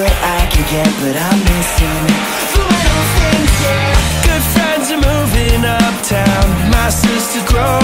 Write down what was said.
what I can get, but I'm missing the little things, yeah. Good friends are moving uptown, my sister's growing